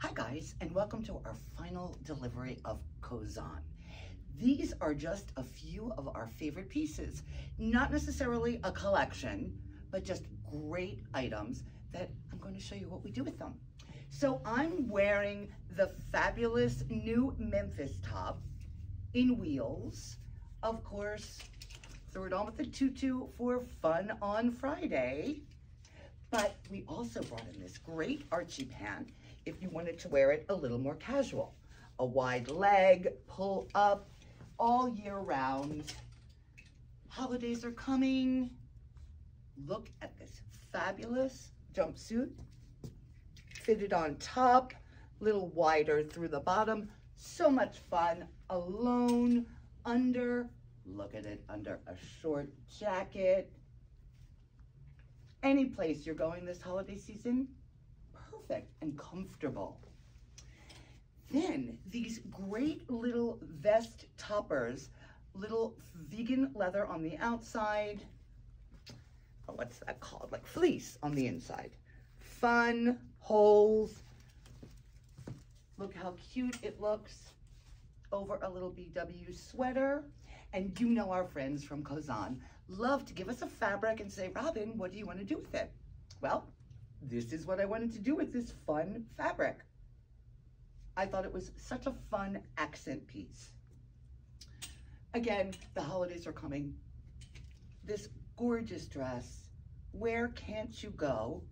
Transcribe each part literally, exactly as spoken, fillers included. Hi guys, and welcome to our final delivery of Kozan. These are just a few of our favorite pieces, not necessarily a collection, but just great items that I'm going to show you what we do with them. So I'm wearing the fabulous new Memphis top in wheels. Of course, threw it on with the tutu for fun on Friday. But we also brought in this great Archie pant if you wanted to wear it a little more casual. A wide leg, pull up, all year round. Holidays are coming. Look at this fabulous jumpsuit. Fitted on top, a little wider through the bottom. So much fun, alone, under, look at it, under a short jacket. Any place you're going this holiday season, perfect and comfortable. Then these great little vest toppers, little vegan leather on the outside. Oh, what's that called? Like fleece on the inside. Fun, holes. Look how cute it looks over a little B W sweater. And you know our friends from Kozan love to give us a fabric and say, Robin, what do you want to do with it? Well, this is what I wanted to do with this fun fabric. I thought it was such a fun accent piece. Again, the holidays are coming. This gorgeous dress, where can't you go?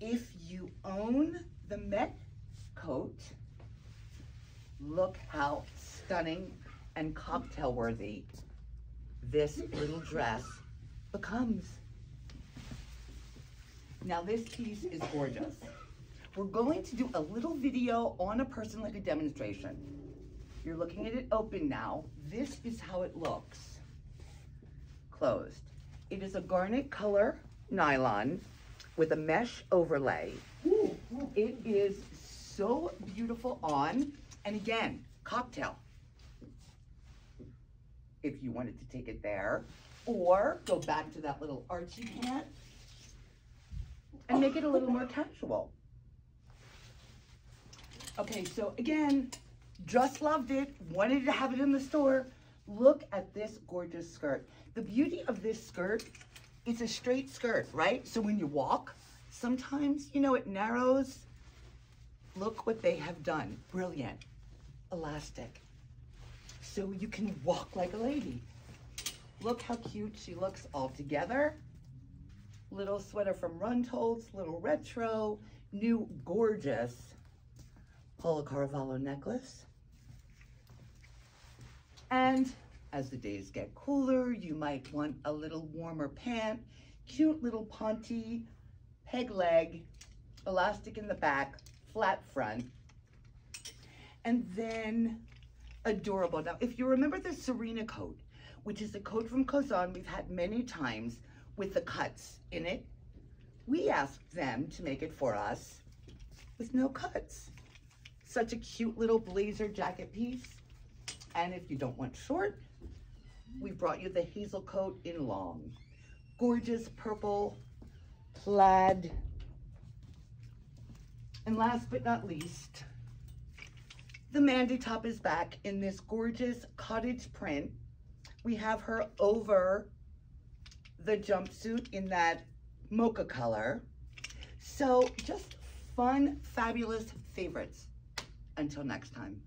If you own the Met coat, look how stunning and cocktail worthy this little dress becomes. Now this piece is gorgeous. We're going to do a little video on a person, like a demonstration. You're looking at it open now. This is how it looks closed. It is a garnet color nylon with a mesh overlay. Ooh, ooh. It is so beautiful on, and again, cocktail. If you wanted to take it there, or go back to that little Archie pant and make it a little more casual. Okay, so again, just loved it, wanted to have it in the store. Look at this gorgeous skirt. The beauty of this skirt, it's a straight skirt, right? So when you walk, sometimes, you know, it narrows. Look what they have done. Brilliant, elastic. So you can walk like a lady. Look how cute she looks all together. Little sweater from Runtoltz, little retro, new gorgeous Paula Caravalo necklace. And as the days get cooler, you might want a little warmer pant, cute little ponte, peg leg, elastic in the back, flat front, and then adorable. Now, if you remember the Serena coat, which is a coat from Kozan we've had many times with the cuts in it, we asked them to make it for us with no cuts. Such a cute little blazer jacket piece. And if you don't want short, we brought you the Hazel coat in long. Gorgeous purple plaid. And last but not least, the Mandy top is back in this gorgeous cottage print. We have her over the jumpsuit in that mocha color. So just fun, fabulous favorites. Until next time.